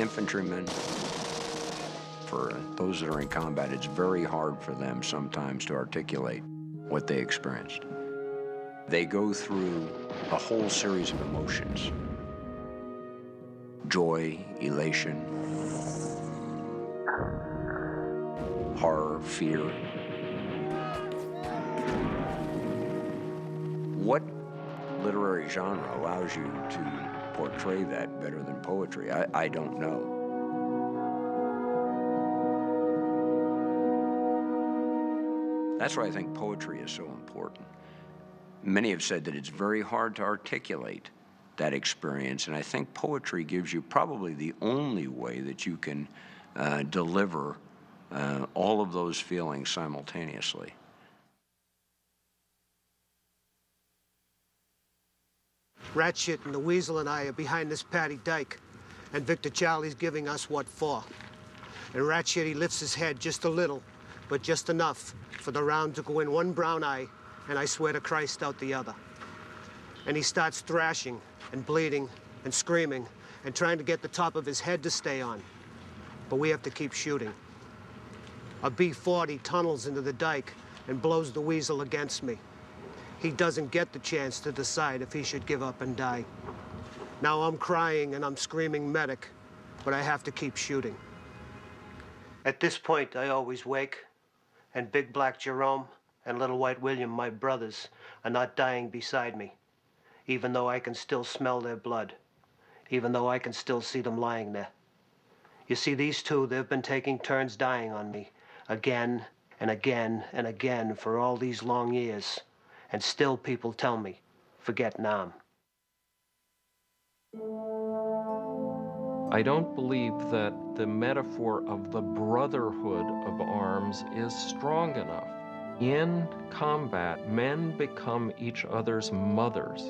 infantrymen, for those that are in combat, it's very hard for them sometimes to articulate what they experienced. They go through a whole series of emotions. Joy, elation, horror, fear. What literary genre allows you to portray that better than poetry? I don't know. That's why I think poetry is so important. Many have said that it's very hard to articulate that experience, and I think poetry gives you probably the only way that you can deliver all of those feelings simultaneously. Ratchet and the Weasel and I are behind this paddy dike, and Victor Charlie's giving us what for. And Ratchet, he lifts his head just a little, but just enough for the round to go in one brown eye, and I swear to Christ, out the other. And he starts thrashing and bleeding and screaming and trying to get the top of his head to stay on. But we have to keep shooting. A B-40 tunnels into the dike and blows the Weasel against me. He doesn't get the chance to decide if he should give up and die. Now I'm crying and I'm screaming medic, but I have to keep shooting. At this point, I always wake, and Big Black Jerome and Little White William, my brothers, are not dying beside me, even though I can still smell their blood, even though I can still see them lying there. You see, these two, they've been taking turns dying on me again and again and again for all these long years, and still people tell me, forget Nam. I don't believe that the metaphor of the brotherhood of arms is strong enough. In combat, men become each other's mothers.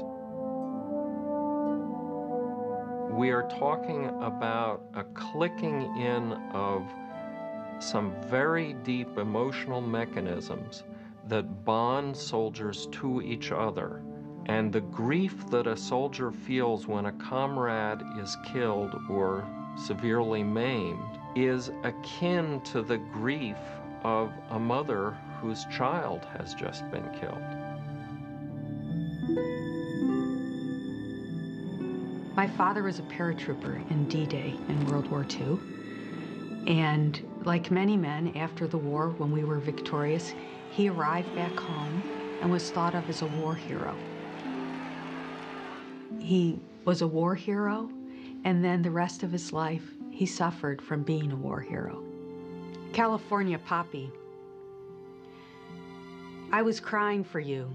We are talking about a clicking in of some very deep emotional mechanisms that bond soldiers to each other. And the grief that a soldier feels when a comrade is killed or severely maimed is akin to the grief of a mother whose child has just been killed. My father was a paratrooper in D-Day in World War II. And like many men, after the war, when we were victorious, he arrived back home and was thought of as a war hero. He was a war hero, and then the rest of his life, he suffered from being a war hero. California Poppy. I was crying for you.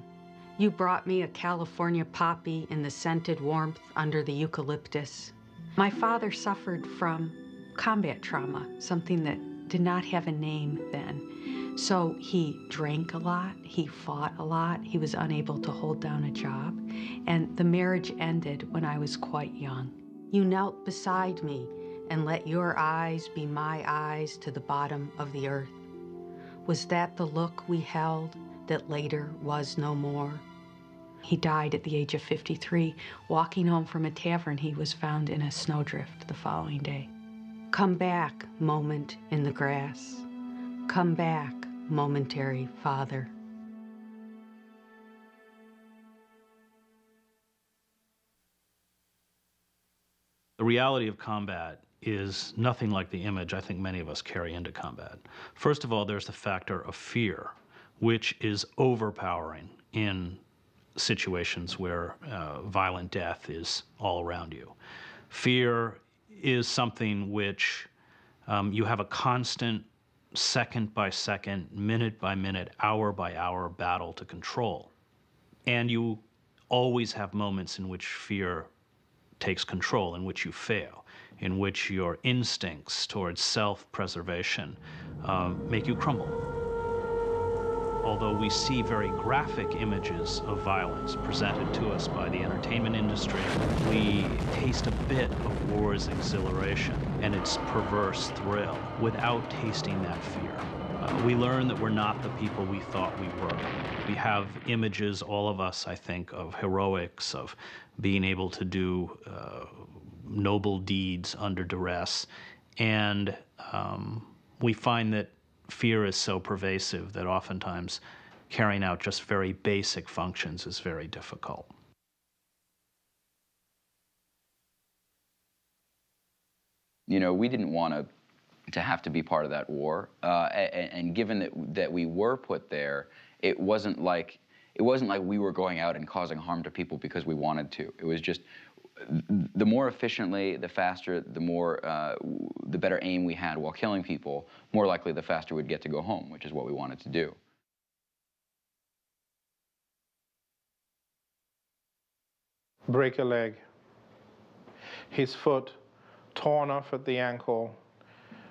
You brought me a California poppy in the scented warmth under the eucalyptus. My father suffered from combat trauma, something that did not have a name then. So he drank a lot, he fought a lot, he was unable to hold down a job, and the marriage ended when I was quite young. You knelt beside me and let your eyes be my eyes to the bottom of the earth. Was that the look we held that later was no more? He died at the age of 53. Walking home from a tavern, he was found in a snowdrift the following day. Come back, moment in the grass. Come back, momentary father. The reality of combat is nothing like the image I think many of us carry into combat. First of all, there's the factor of fear, which is overpowering in situations where violent death is all around you. Fear is something which you have a constant second by second, minute by minute, hour by hour battle to control. And you always have moments in which fear takes control, in which you fail, in which your instincts towards self-preservation make you crumble. Although we see very graphic images of violence presented to us by the entertainment industry, we taste a bit of war's exhilaration and its perverse thrill without tasting that fear. We learn that we're not the people we thought we were. We have images, all of us, I think, of heroics, of being able to do noble deeds under duress. And we find that fear is so pervasive that oftentimes carrying out just very basic functions is very difficult. You know, we didn't want to have to be part of that war, and given that we were put there, it wasn't like we were going out and causing harm to people because we wanted to. It was just the more efficiently, the faster, the more the better aim we had while killing people, more likely the faster we'd get to go home, which is what we wanted to do. Break a leg. His foot torn off at the ankle,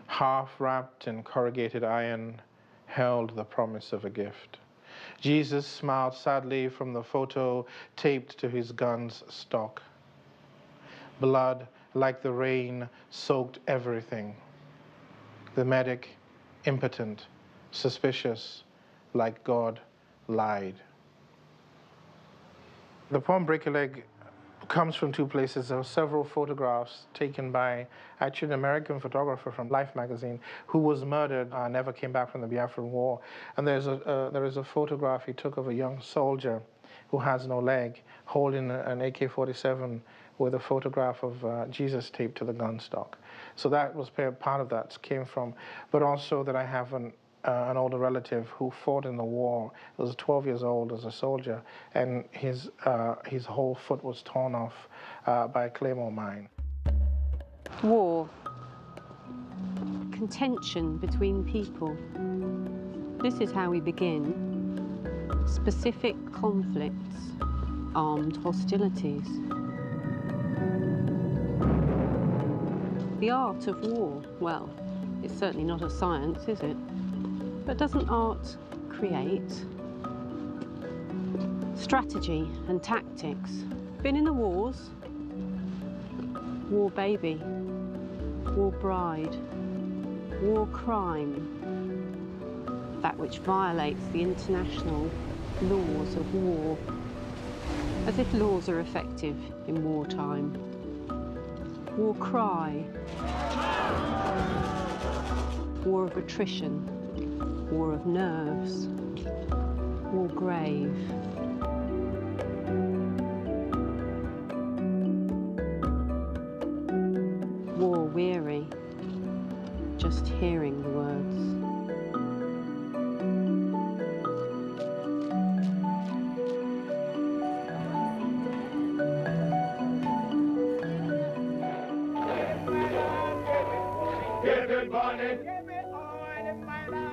half wrapped in corrugated iron, held the promise of a gift. Jesus smiled sadly from the photo taped to his gun's stock. Blood, like the rain, soaked everything. The medic, impotent, suspicious, like God, lied. The poem Break a Leg comes from two places. There are several photographs taken by actually an American photographer from Life magazine who was murdered, never came back from the Biafran War. And there is a photograph he took of a young soldier who has no leg holding an AK-47 with a photograph of Jesus taped to the gun stock. So that was part of that came from, but also that I have an older relative who fought in the war. He was 12 years old as a soldier, and his whole foot was torn off by a claymore mine. War, contention between people. This is how we begin. Specific conflicts, armed hostilities. The art of war, well, it's certainly not a science, is it? But doesn't art create strategy and tactics? Been in the wars, war baby, war bride, war crime, that which violates the international laws of war, as if laws are effective in wartime. War cry, war of attrition, war of nerves, war grave. War weary, just hearing the words. Give me money. Give me oil in my life.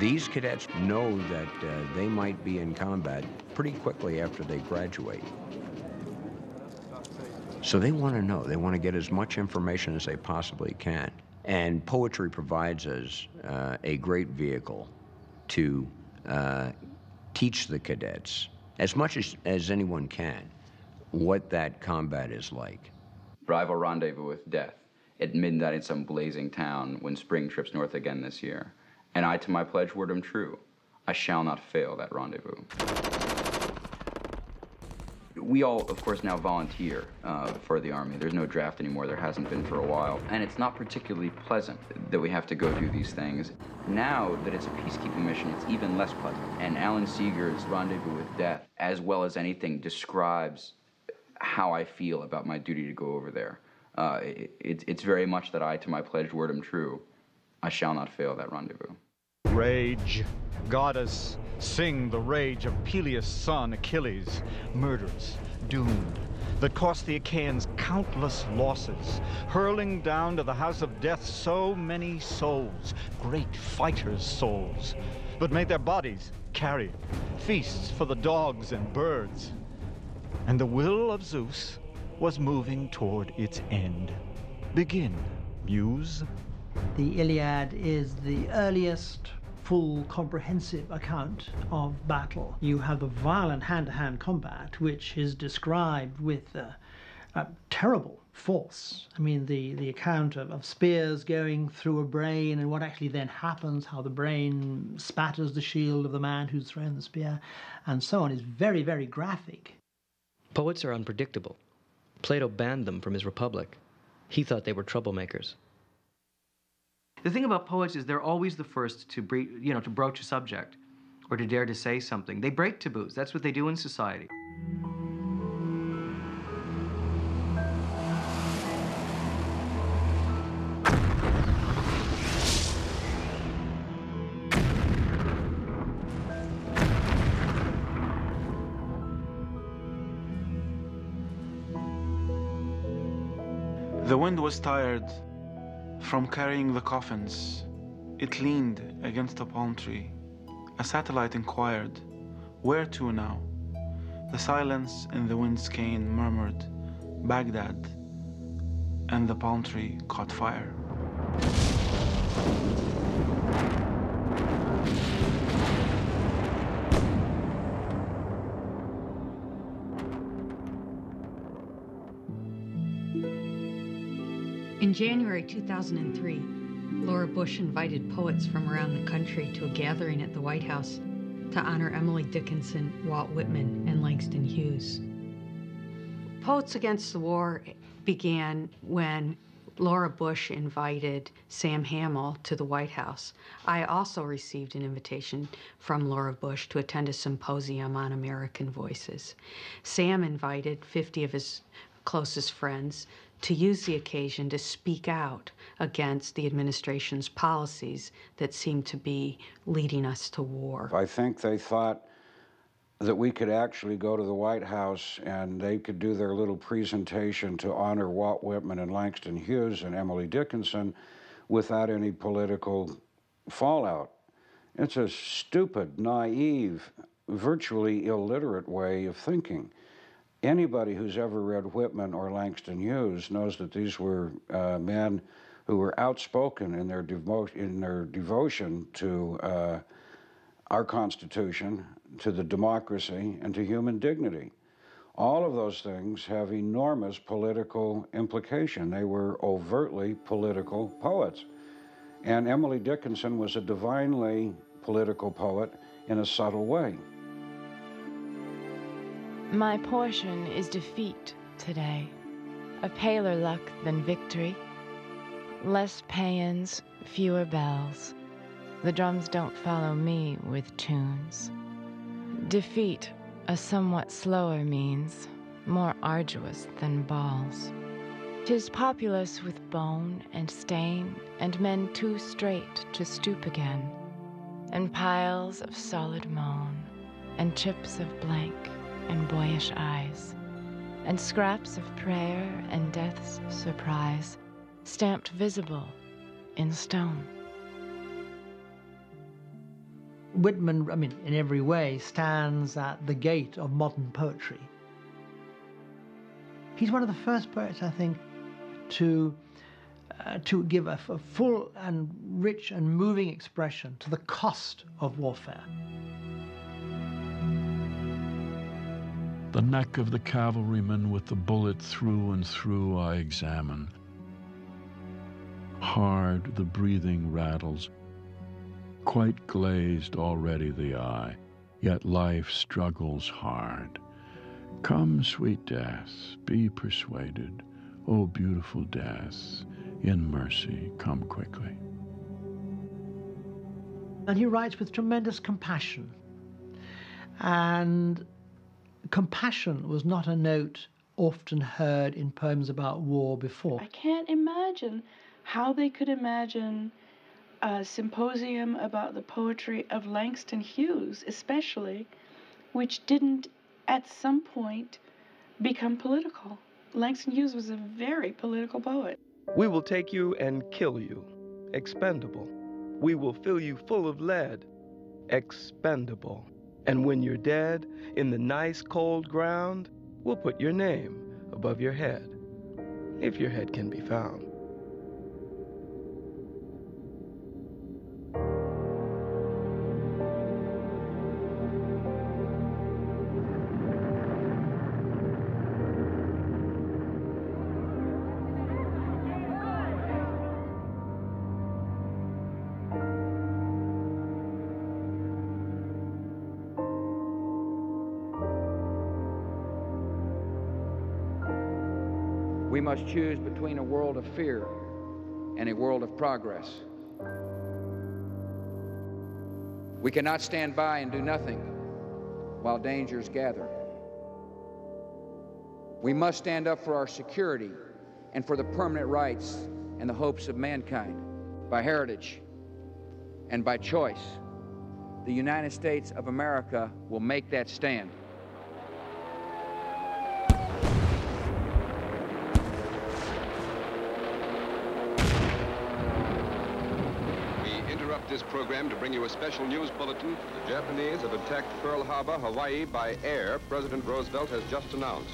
These cadets know that they might be in combat pretty quickly after they graduate. So they want to know. They want to get as much information as they possibly can. And poetry provides us a great vehicle to teach the cadets, as much as anyone can, what that combat is like. Rival rendezvous with death at midnight in some blazing town when spring trips north again this year. And I to my pledge word am true. I shall not fail that rendezvous. We all, of course, now volunteer for the Army. There's no draft anymore. There hasn't been for a while. And it's not particularly pleasant that we have to go do these things. Now that it's a peacekeeping mission, it's even less pleasant. And Alan Seeger's Rendezvous with Death, as well as anything, describes how I feel about my duty to go over there. It's very much that I, to my pledged word, am true. I shall not fail that rendezvous. Rage, goddess, sing the rage of Peleus' son Achilles, murderous, doomed, that cost the Achaeans countless losses, hurling down to the house of death so many souls, great fighters' souls, but made their bodies carried, feasts for the dogs and birds. And the will of Zeus was moving toward its end. Begin, Muse. The Iliad is the earliest full comprehensive account of battle. You have the violent hand-to-hand combat, which is described with terrible false. I mean, the account of spears going through a brain and what actually then happens, how the brain spatters the shield of the man who's thrown the spear, and so on, is very, very graphic. Poets are unpredictable. Plato banned them from his Republic. He thought they were troublemakers. The thing about poets is they're always the first to, to broach a subject or to dare to say something. They break taboos. That's what they do in society. The wind was tired from carrying the coffins. It leaned against a palm tree. A satellite inquired, "Where to now?" The silence in the wind's cane murmured, "Baghdad," and the palm tree caught fire. In January 2003, Laura Bush invited poets from around the country to a gathering at the White House to honor Emily Dickinson, Walt Whitman, and Langston Hughes. Poets Against the War began when Laura Bush invited Sam Hamill to the White House. I also received an invitation from Laura Bush to attend a symposium on American voices. Sam invited 50 of his closest friends to use the occasion to speak out against the administration's policies that seemed to be leading us to war. I think they thought that we could actually go to the White House and they could do their little presentation to honor Walt Whitman and Langston Hughes and Emily Dickinson without any political fallout. It's a stupid, naive, virtually illiterate way of thinking. Anybody who's ever read Whitman or Langston Hughes knows that these were men who were outspoken in their devotion to our Constitution, to the democracy, and to human dignity. All of those things have enormous political implication. They were overtly political poets. And Emily Dickinson was a divinely political poet in a subtle way. My portion is defeat today, a paler luck than victory. Less paeans, fewer bells. The drums don't follow me with tunes. Defeat, a somewhat slower means, more arduous than balls. 'Tis populous with bone and stain, and men too straight to stoop again, and piles of solid moan, and chips of blank, and boyish eyes, and scraps of prayer and death's surprise, stamped visible in stone. Whitman, I mean, in every way, stands at the gate of modern poetry. He's one of the first poets, I think, to give a full and rich and moving expression to the cost of warfare. The neck of the cavalryman with the bullet through and through I examine. Hard the breathing rattles, quite glazed already the eye, yet life struggles hard. Come, sweet death, be persuaded, O beautiful death, in mercy come quickly. And he writes with tremendous compassion, and compassion was not a note often heard in poems about war before. I can't imagine how they could imagine a symposium about the poetry of Langston Hughes, especially, which didn't at some point become political. Langston Hughes was a very political poet. We will take you and kill you, expendable. We will fill you full of lead, expendable. And when you're dead, in the nice cold ground, we'll put your name above your head, if your head can be found. We must choose between a world of fear and a world of progress. We cannot stand by and do nothing while dangers gather. We must stand up for our security and for the permanent rights and the hopes of mankind by heritage and by choice. The United States of America will make that stand. This program to bring you a special news bulletin. The Japanese have attacked Pearl Harbor, Hawaii, by air, President Roosevelt has just announced.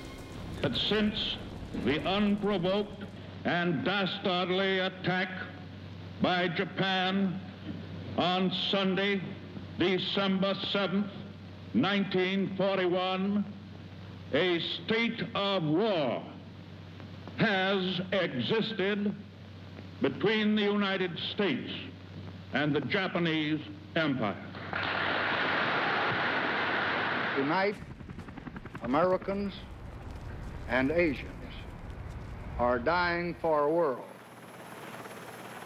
But since the unprovoked and dastardly attack by Japan on Sunday, December 7th, 1941, a state of war has existed between the United States and the Japanese Empire. Tonight, Americans and Asians are dying for a world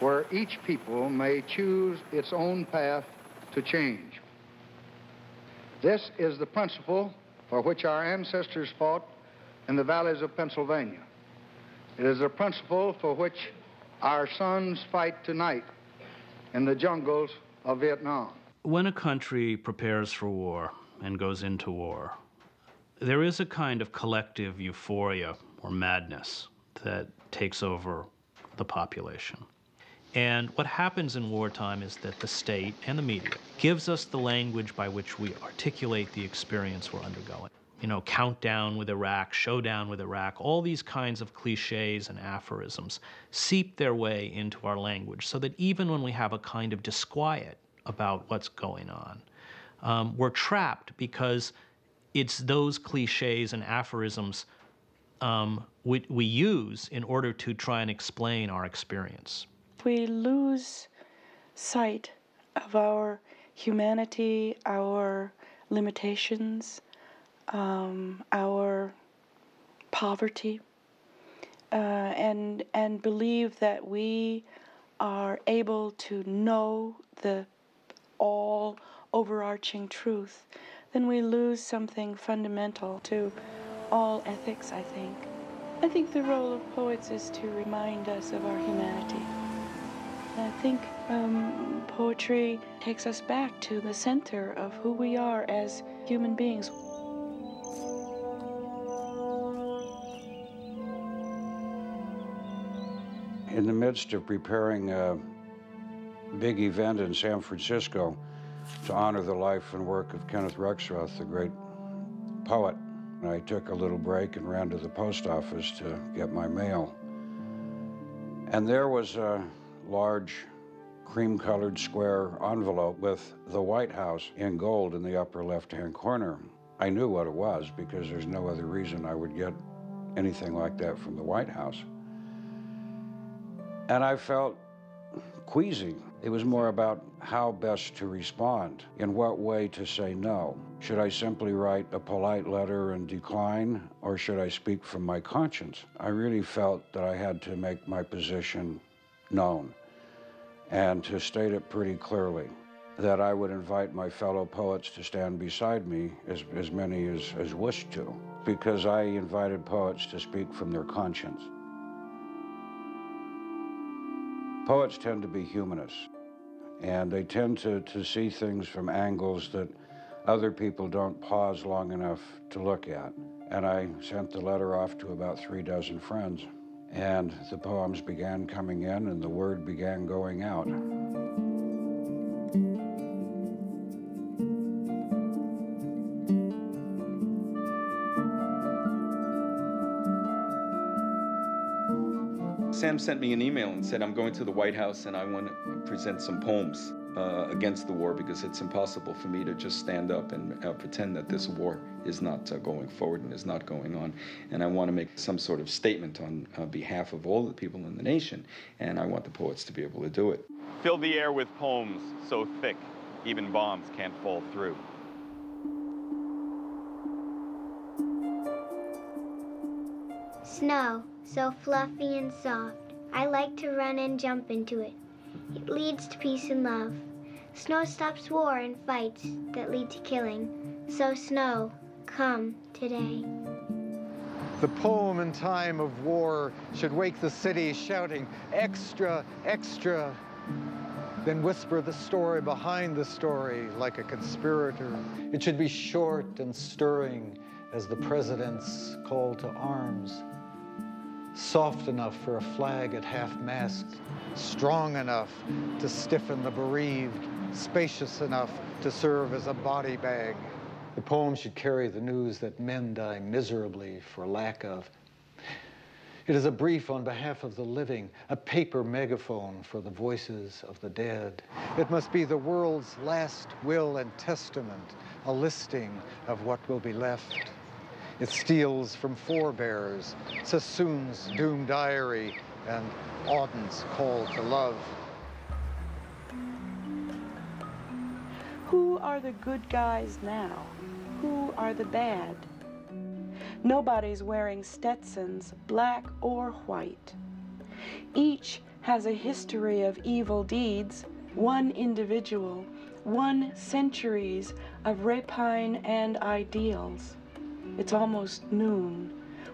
where each people may choose its own path to change. This is the principle for which our ancestors fought in the valleys of Pennsylvania. It is a principle for which our sons fight tonight in the jungles of Vietnam. When a country prepares for war and goes into war, there is a kind of collective euphoria or madness that takes over the population. And what happens in wartime is that the state and the media gives us the language by which we articulate the experience we're undergoing. You know, countdown with Iraq, showdown with Iraq, all these kinds of cliches and aphorisms seep their way into our language so that even when we have a kind of disquiet about what's going on, we're trapped because it's those cliches and aphorisms we use in order to try and explain our experience. We lose sight of our humanity, our limitations, our poverty, and believe that we are able to know the all overarching truth, then we lose something fundamental to all ethics, I think. I think the role of poets is to remind us of our humanity. I think poetry takes us back to the center of who we are as human beings. In the midst of preparing a big event in San Francisco to honor the life and work of Kenneth Rexroth, the great poet, I took a little break and ran to the post office to get my mail. And there was a large cream-colored square envelope with the White House in gold in the upper left-hand corner. I knew what it was because there's no other reason I would get anything like that from the White House. And I felt queasy. It was more about how best to respond, in what way to say no. Should I simply write a polite letter and decline, or should I speak from my conscience? I really felt that I had to make my position known and to state it pretty clearly, that I would invite my fellow poets to stand beside me, as many as wished to, because I invited poets to speak from their conscience. Poets tend to be humanists, and they tend to see things from angles that other people don't pause long enough to look at. And I sent the letter off to about 3 dozen friends, and the poems began coming in, and the word began going out. Sam sent me an email and said, I'm going to the White House and I want to present some poems against the war because it's impossible for me to just stand up and pretend that this war is not going forward and is not going on. And I want to make some sort of statement on behalf of all the people in the nation, and I want the poets to be able to do it. Fill the air with poems so thick, even bombs can't fall through. Snow, so fluffy and soft. I like to run and jump into it. It leads to peace and love. Snow stops war and fights that lead to killing. So snow, come today. The poem in time of war should wake the city shouting, extra, extra, then whisper the story behind the story like a conspirator. It should be short and stirring as the president's call to arms, soft enough for a flag at half-mast, strong enough to stiffen the bereaved, spacious enough to serve as a body bag. The poem should carry the news that men die miserably for lack of. It is a brief on behalf of the living, a paper megaphone for the voices of the dead. It must be the world's last will and testament, a listing of what will be left. It steals from forebears, Sassoon's doom diary, and Auden's call to love. Who are the good guys now? Who are the bad? Nobody's wearing Stetsons, black or white. Each has a history of evil deeds, one individual, one centuries of rapine and ideals. It's almost noon.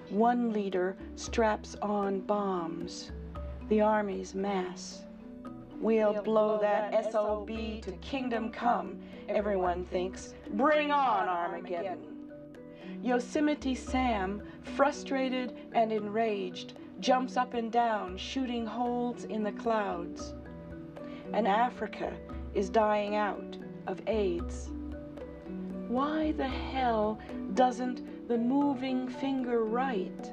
One leader straps on bombs. The army's mass. We'll blow that SOB to kingdom come, everyone thinks. Bring on Armageddon. Yosemite Sam, frustrated and enraged, jumps up and down, shooting holes in the clouds. And Africa is dying out of AIDS. Why the hell doesn't the moving finger right?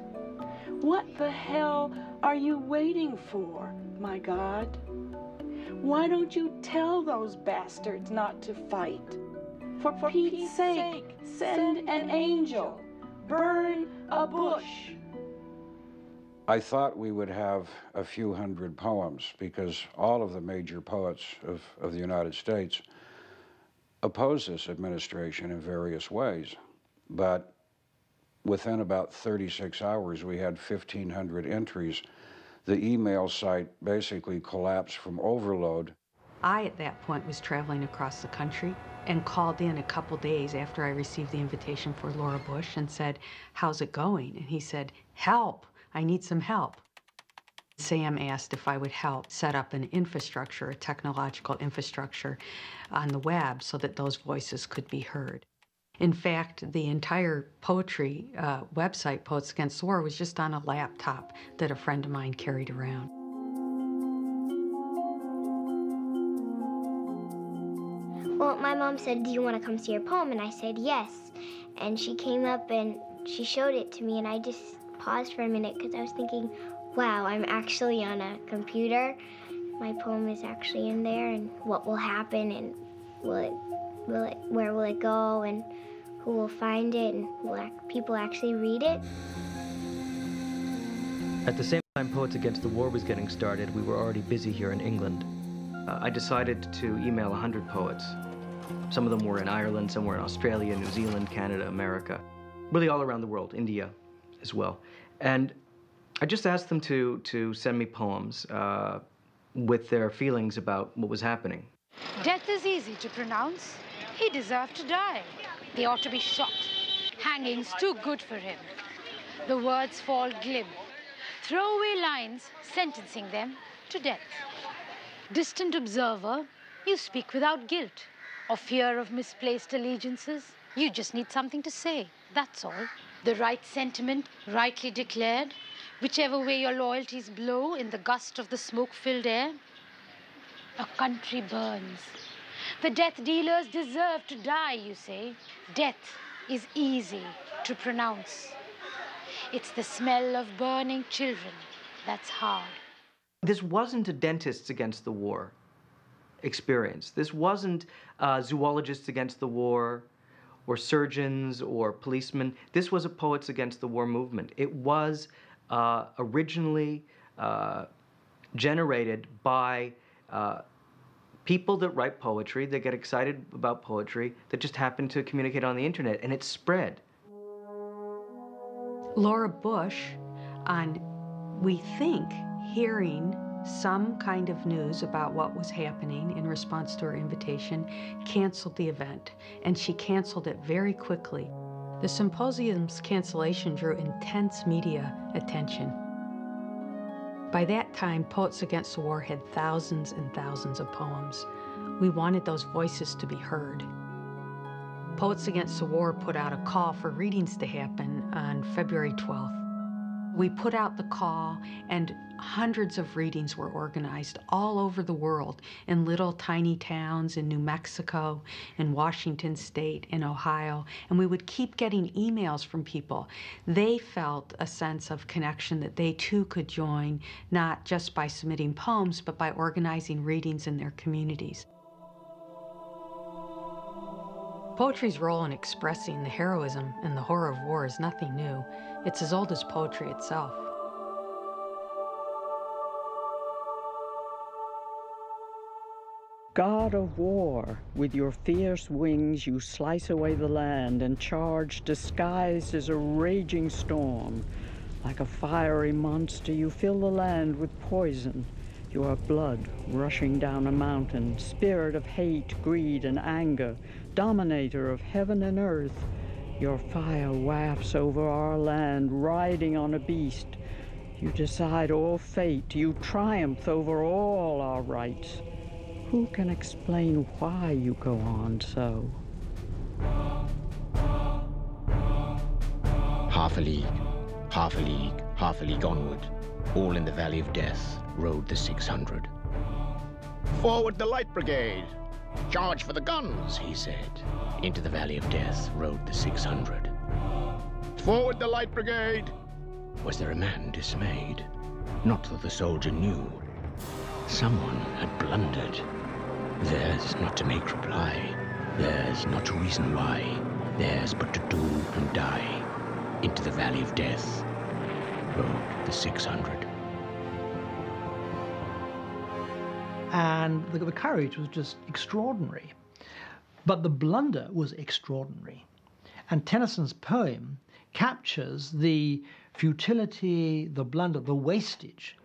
What the hell are you waiting for, my God? Why don't you tell those bastards not to fight? For Pete's sake, send an angel. Burn a bush. I thought we would have a few hundred poems because all of the major poets of the United States oppose this administration in various ways. But within about 36 hours, we had 1,500 entries. The email site basically collapsed from overload. I, at that point, was traveling across the country and called in a couple days after I received the invitation for Laura Bush and said, how's it going? And he said, help, I need some help. Sam asked if I would help set up an infrastructure, a technological infrastructure on the web so that those voices could be heard. In fact, the entire poetry website, Poets Against the War, was just on a laptop that a friend of mine carried around. Well, my mom said, do you want to come see your poem? And I said, yes. And she came up and she showed it to me, and I just paused for a minute because I was thinking, wow, I'm actually on a computer. My poem is actually in there, and what will happen, and where will it go, and who will find it, and will people actually read it? At the same time Poets Against the War was getting started, we were already busy here in England. I decided to email 100 poets. Some of them were in Ireland, some were in Australia, New Zealand, Canada, America, really all around the world, India as well. And I just asked them to send me poems with their feelings about what was happening. Death is easy to pronounce. He deserved to die. He ought to be shot. Hanging's too good for him. The words fall glib. Throwaway lines, sentencing them to death. Distant observer, you speak without guilt or fear of misplaced allegiances. You just need something to say, that's all. The right sentiment, rightly declared, whichever way your loyalties blow in the gust of the smoke-filled air. A country burns. The death dealers deserve to die, you say. Death is easy to pronounce. It's the smell of burning children that's hard. This wasn't a dentists against the war experience. This wasn't zoologists against the war, or surgeons, or policemen. This was a Poets Against the War movement. It was originally generated by people that write poetry, that get excited about poetry, that just happen to communicate on the internet, and it spread. Laura Bush on, we think, hearing some kind of news about what was happening in response to her invitation, canceled the event, and she canceled it very quickly. The symposium's cancellation drew intense media attention. By that time, Poets Against the War had thousands and thousands of poems. We wanted those voices to be heard. Poets Against the War put out a call for readings to happen on February 12th. We put out the call, and hundreds of readings were organized all over the world, in little tiny towns in New Mexico, in Washington State, in Ohio, and we would keep getting emails from people. They felt a sense of connection that they too could join, not just by submitting poems, but by organizing readings in their communities. Poetry's role in expressing the heroism and the horror of war is nothing new. It's as old as poetry itself. God of war, with your fierce wings you slice away the land and charge disguised as a raging storm. Like a fiery monster, you fill the land with poison. You are blood rushing down a mountain, spirit of hate, greed, and anger, dominator of heaven and earth. Your fire wafts over our land, riding on a beast. You decide all fate. You triumph over all our rights. Who can explain why you go on so? Half a league, onward. All in the Valley of Death rode the 600. Forward the Light Brigade! Charge for the guns, he said. Into the Valley of Death rode the 600. Forward the Light Brigade! Was there a man dismayed? Not that the soldier knew. Someone had blundered. Theirs not to make reply. Theirs not to reason why. Theirs but to do and die. Into the Valley of Death rode the 600. And the courage was just extraordinary. But the blunder was extraordinary. And Tennyson's poem captures the futility, the blunder, the wastage.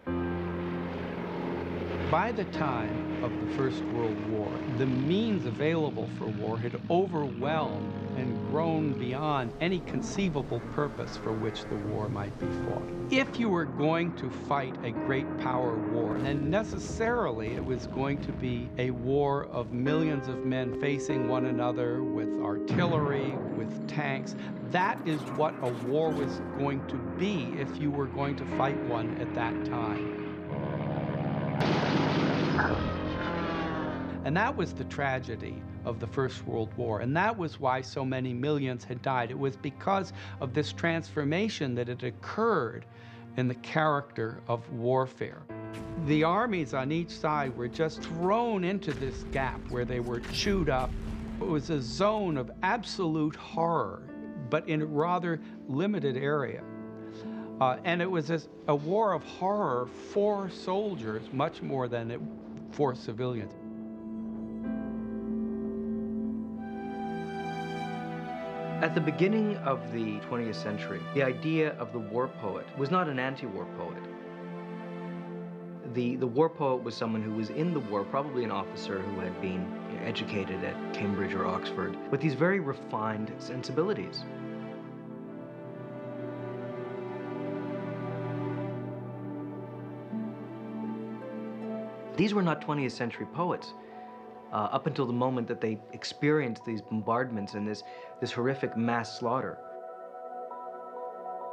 By the time of the First World War, the means available for war had overwhelmed and grown beyond any conceivable purpose for which the war might be fought. If you were going to fight a great power war, then necessarily it was going to be a war of millions of men facing one another with artillery, with tanks. That is what a war was going to be if you were going to fight one at that time. And that was the tragedy of the First World War, and that was why so many millions had died. It was because of this transformation that had occurred in the character of warfare. The armies on each side were just thrown into this gap where they were chewed up. It was a zone of absolute horror, but in a rather limited area. And it was a war of horror for soldiers, much more than for civilians. At the beginning of the 20th century, the idea of the war poet was not an anti-war poet. The war poet was someone who was in the war, probably an officer who had been educated at Cambridge or Oxford, with these very refined sensibilities. These were not 20th century poets. Up until the moment that they experienced these bombardments and this horrific mass slaughter.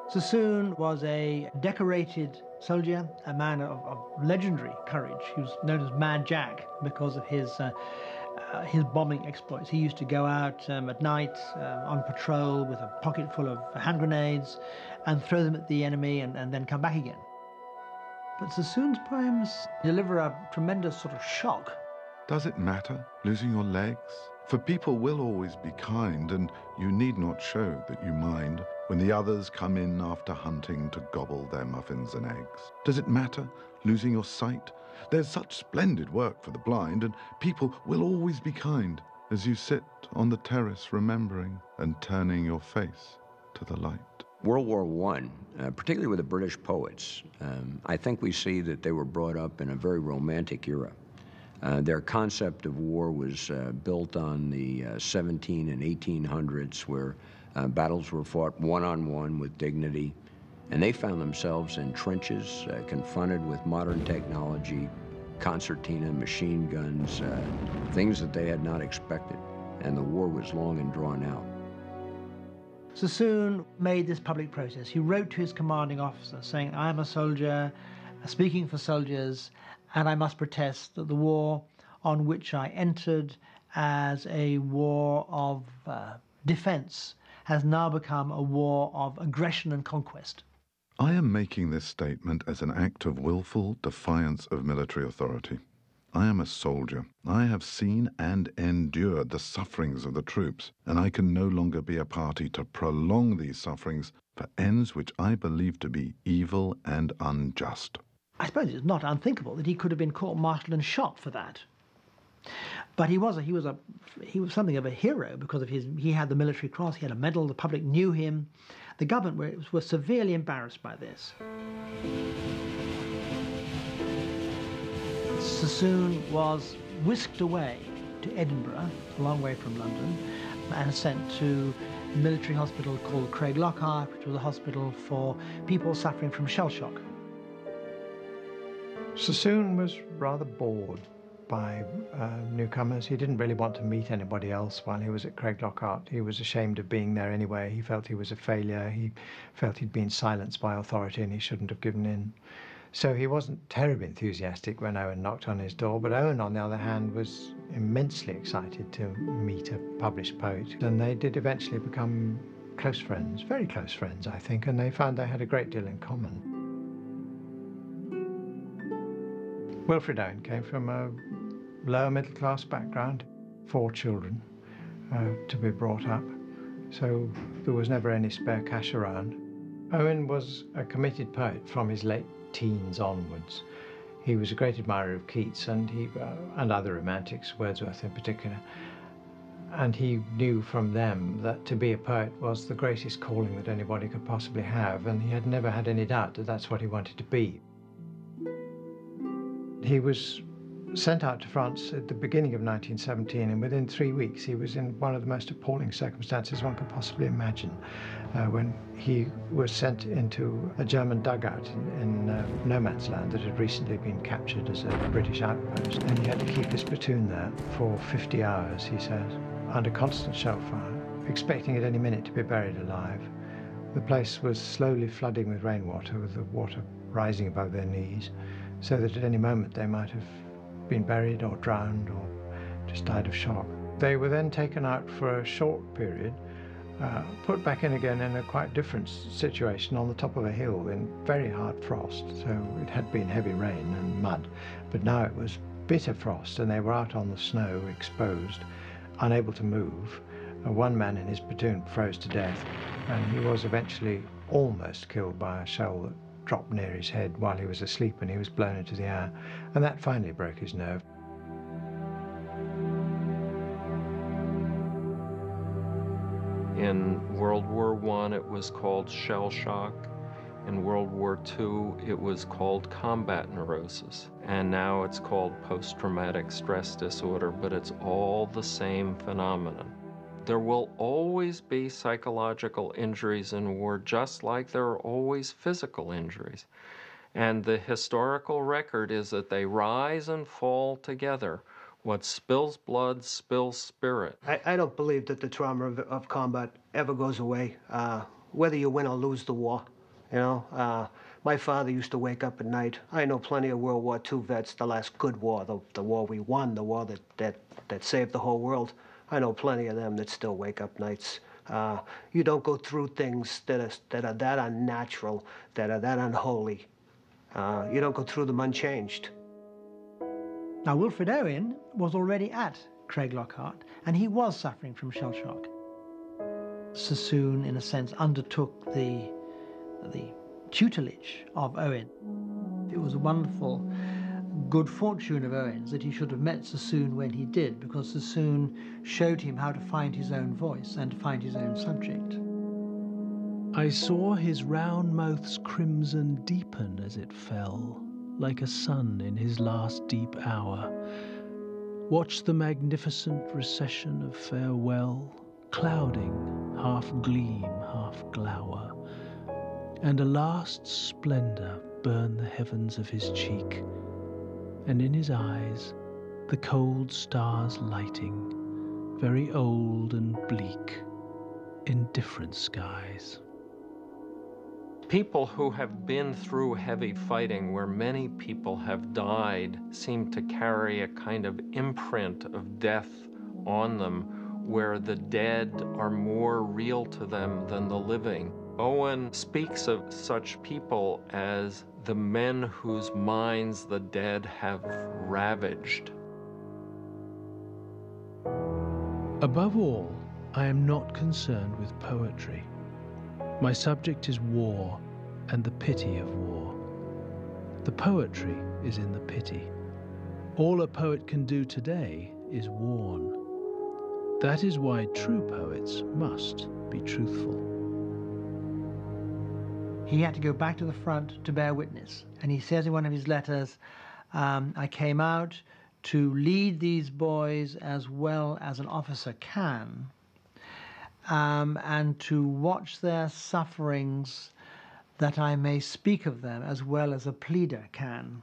Sassoon was a decorated soldier, a man of legendary courage. He was known as Mad Jack because of his bombing exploits. He used to go out at night on patrol with a pocket full of hand grenades and throw them at the enemy and then come back again. But Sassoon's poems deliver a tremendous sort of shock. Does it matter, losing your legs? For people will always be kind, and you need not show that you mind when the others come in after hunting to gobble their muffins and eggs. Does it matter, losing your sight? There's such splendid work for the blind, and people will always be kind as you sit on the terrace remembering and turning your face to the light. World War I, particularly with the British poets, I think we see that they were brought up in a very romantic era. Their concept of war was built on the 17 and 1800s, where battles were fought one-on-one with dignity, and they found themselves in trenches, confronted with modern technology, concertina, machine guns, things that they had not expected, and the war was long and drawn out. Sassoon made this public protest. He wrote to his commanding officer saying, "I am a soldier, speaking for soldiers, and I must protest that the war on which I entered as a war of defense has now become a war of aggression and conquest." I am making this statement as an act of willful defiance of military authority. I am a soldier. I have seen and endured the sufferings of the troops, and I can no longer be a party to prolong these sufferings for ends which I believe to be evil and unjust. I suppose it's not unthinkable that he could have been court-martialed and shot for that. But he was something of a hero because of he had the military cross, he had a medal, the public knew him. The government were severely embarrassed by this. Sassoon was whisked away to Edinburgh, a long way from London, and sent to a military hospital called Craiglockhart, which was a hospital for people suffering from shell shock. Sassoon was rather bored by newcomers. He didn't really want to meet anybody else while he was at Craiglockhart. He was ashamed of being there anyway. He felt he was a failure. He felt he'd been silenced by authority and he shouldn't have given in. So he wasn't terribly enthusiastic when Owen knocked on his door, but Owen, on the other hand, was immensely excited to meet a published poet. And they did eventually become close friends, very close friends, I think, and they found they had a great deal in common. Wilfred Owen came from a lower middle-class background, 4 children to be brought up, so there was never any spare cash around. Owen was a committed poet from his late teens onwards. He was a great admirer of Keats and, and other romantics, Wordsworth in particular, and he knew from them that to be a poet was the greatest calling that anybody could possibly have, and he had never had any doubt that that's what he wanted to be. He was sent out to France at the beginning of 1917, and within 3 weeks he was in one of the most appalling circumstances one could possibly imagine, when he was sent into a German dugout in no man's land that had recently been captured as a British outpost. And he had to keep his platoon there for 50 hours, he says, under constant shell fire, expecting at any minute to be buried alive. The place was slowly flooding with rainwater, with the water rising above their knees, so that at any moment they might have been buried or drowned or just died of shock. They were then taken out for a short period, put back in again in a quite different situation on the top of a hill in very hard frost. So it had been heavy rain and mud, but now it was bitter frost and they were out on the snow, exposed, unable to move. One man in his platoon froze to death, and he was eventually almost killed by a shell that dropped near his head while he was asleep, and he was blown into the air, and that finally broke his nerve. In World War I, it was called shell shock. In World War II, it was called combat neurosis. And now it's called post-traumatic stress disorder, but it's all the same phenomenon. There will always be psychological injuries in war, just like there are always physical injuries. And the historical record is that they rise and fall together. What spills blood spills spirit. I don't believe that the trauma of combat ever goes away, whether you win or lose the war. You know, my father used to wake up at night. I know plenty of World War II vets, the last good war, the war we won, the war that saved the whole world. I know plenty of them that still wake up nights. You don't go through things that are that unnatural, that are that unholy. You don't go through them unchanged. Now, Wilfred Owen was already at Craiglockhart, and he was suffering from shell shock. Sassoon, in a sense, undertook the tutelage of Owen. It was a wonderful good fortune of Owen's that he should have met Sassoon when he did, because Sassoon showed him how to find his own voice and find his own subject. I saw his round mouth's crimson deepen as it fell, like a sun in his last deep hour. Watched the magnificent recession of farewell, clouding, half gleam, half glower, and a last splendor burn the heavens of his cheek, and in his eyes the cold stars lighting, very old and bleak, in different skies. People who have been through heavy fighting, where many people have died, seem to carry a kind of imprint of death on them, where the dead are more real to them than the living. Owen speaks of such people as the men whose minds the dead have ravaged. Above all, I am not concerned with poetry. My subject is war and the pity of war. The poetry is in the pity. All a poet can do today is warn. That is why true poets must be truthful. He had to go back to the front to bear witness. And he says in one of his letters, I came out to lead these boys as well as an officer can, and to watch their sufferings that I may speak of them as well as a pleader can.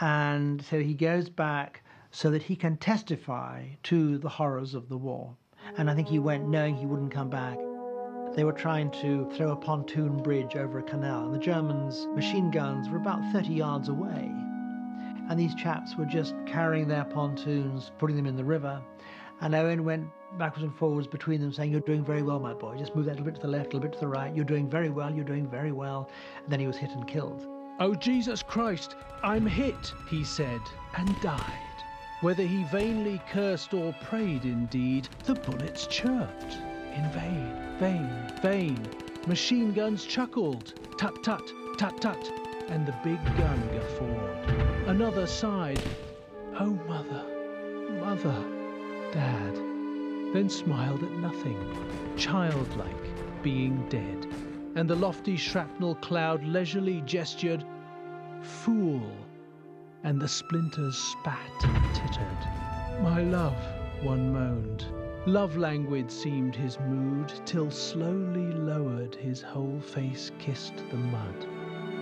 And so he goes back so that he can testify to the horrors of the war. And I think he went knowing he wouldn't come back. They were trying to throw a pontoon bridge over a canal, and the Germans' machine guns were about 30 yards away. And these chaps were just carrying their pontoons, putting them in the river, and Owen went backwards and forwards between them saying, you're doing very well, my boy. Just move that little bit to the left, a little bit to the right. You're doing very well, you're doing very well. And then he was hit and killed. Oh, Jesus Christ, I'm hit, he said, and died. Whether he vainly cursed or prayed indeed, the bullets chirped in vain, vain, vain. Machine guns chuckled, tut, tut, tut, tut. And the big gun guffawed. Another sighed, oh, mother, mother, dad. Then smiled at nothing, childlike, being dead. And the lofty shrapnel cloud leisurely gestured, fool. And the splinters spat and tittered. My love, one moaned. Love languid seemed his mood, till slowly lowered, his whole face kissed the mud.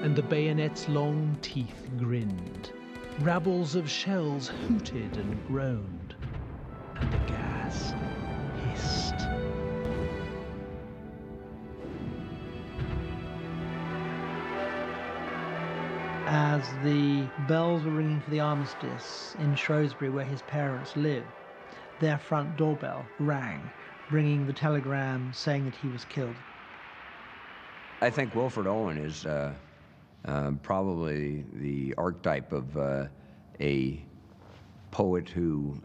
And the bayonet's long teeth grinned. Rabbles of shells hooted and groaned. And the gas hissed. As the bells were ringing for the armistice in Shrewsbury, where his parents lived, their front doorbell rang, bringing the telegram saying that he was killed. I think Wilfred Owen is probably the archetype of a poet who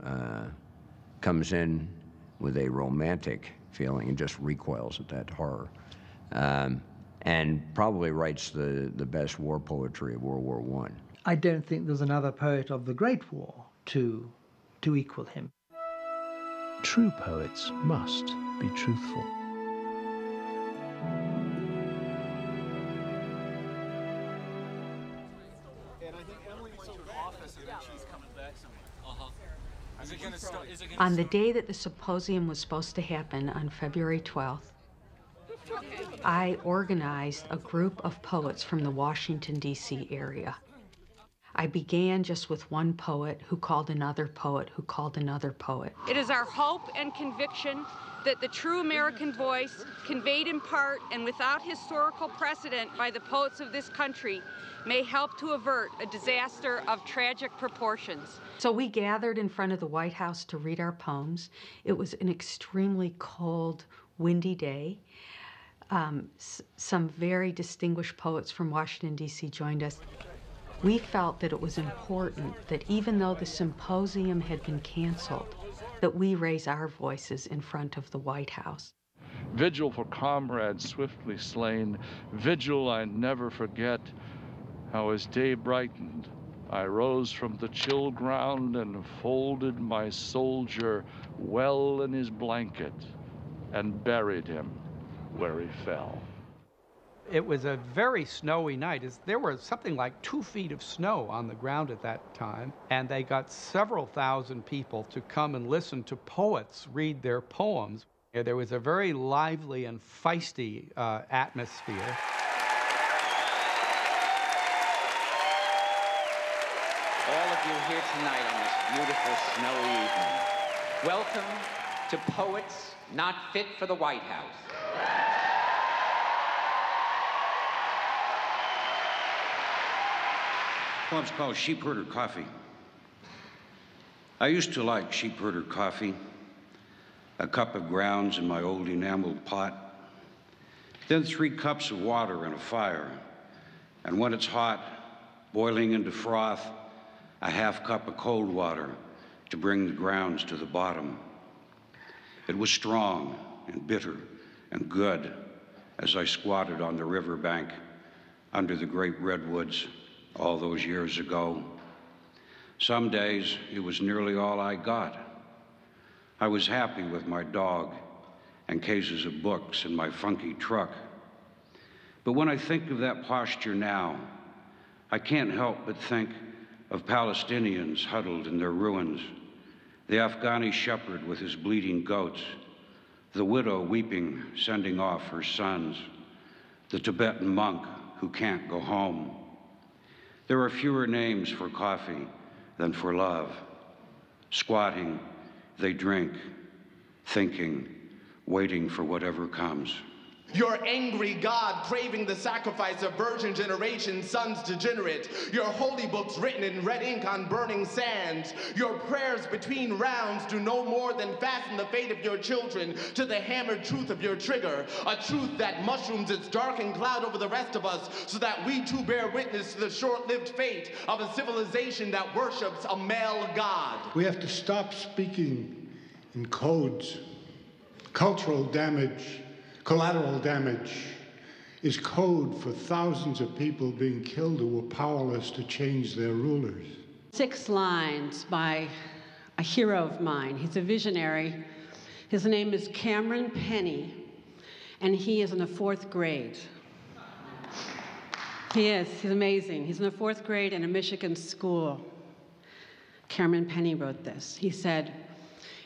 comes in with a romantic feeling and just recoils at that horror, and probably writes the best war poetry of World War I. I don't think there's another poet of the Great War to equal him. True poets must be truthful. On the day that the symposium was supposed to happen, on February 12th, I organized a group of poets from the Washington, D.C. area. I began just with one poet who called another poet who called another poet. It is our hope and conviction that the true American voice, conveyed in part and without historical precedent by the poets of this country, may help to avert a disaster of tragic proportions. So we gathered in front of the White House to read our poems. It was an extremely cold, windy day. Some very distinguished poets from Washington, D.C. joined us. We felt that it was important that even though the symposium had been canceled, that we raise our voices in front of the White House. Vigil for comrades swiftly slain, vigil I never forget, how as day brightened, I rose from the chill ground and folded my soldier well in his blanket and buried him where he fell. It was a very snowy night. There was something like 2 feet of snow on the ground at that time, and they got several thousand people to come and listen to poets read their poems. There was a very lively and feisty atmosphere. All of you here tonight on this beautiful snowy evening, welcome to Poets Not Fit for the White House. The club's called Sheepherder Coffee. I used to like Sheepherder Coffee, a cup of grounds in my old enameled pot, then 3 cups of water and a fire, and when it's hot, boiling into froth, a half cup of cold water to bring the grounds to the bottom. It was strong and bitter and good as I squatted on the riverbank under the great redwoods all those years ago. Some days, it was nearly all I got. I was happy with my dog and cases of books in my funky truck. But when I think of that posture now, I can't help but think of Palestinians huddled in their ruins, the Afghani shepherd with his bleeding goats, the widow weeping, sending off her sons, the Tibetan monk who can't go home. There are fewer names for coffee than for love. Squatting, they drink, thinking, waiting for whatever comes. Your angry God craving the sacrifice of virgin generations, sons degenerate. Your holy books written in red ink on burning sands. Your prayers between rounds do no more than fasten the fate of your children to the hammered truth of your trigger, a truth that mushrooms its darkened cloud over the rest of us so that we too bear witness to the short-lived fate of a civilization that worships a male god. We have to stop speaking in codes. Cultural damage, collateral damage is code for thousands of people being killed who were powerless to change their rulers. 6 lines by a hero of mine. He's a visionary. His name is Cameron Penny, and he is in the 4th grade. He is. He's amazing. He's in the 4th grade in a Michigan school. Cameron Penny wrote this. He said,